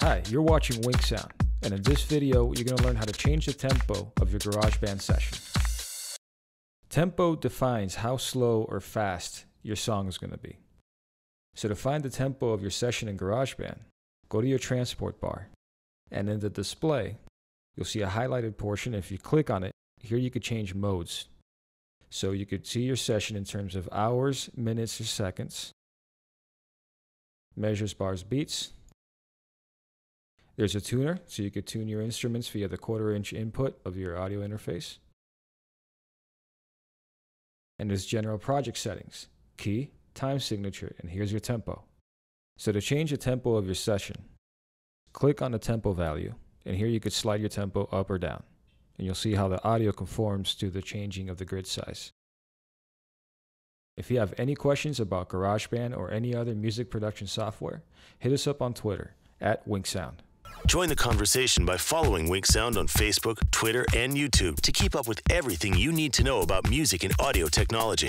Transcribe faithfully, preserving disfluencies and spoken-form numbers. Hi, you're watching WinkSound, and in this video, you're going to learn how to change the tempo of your GarageBand session. Tempo defines how slow or fast your song is going to be. So to find the tempo of your session in GarageBand, go to your transport bar, and in the display, you'll see a highlighted portion. If you click on it, here you could change modes. So you could see your session in terms of hours, minutes, or seconds, measures, bars, beats. There's a tuner, so you could tune your instruments via the quarter-inch input of your audio interface. And there's general project settings, key, time signature, and here's your tempo. So to change the tempo of your session, click on the tempo value, and here you could slide your tempo up or down. And you'll see how the audio conforms to the changing of the grid size. If you have any questions about GarageBand or any other music production software, hit us up on Twitter, at WinkSound. Join the conversation by following WinkSound on Facebook, Twitter, and YouTube to keep up with everything you need to know about music and audio technology.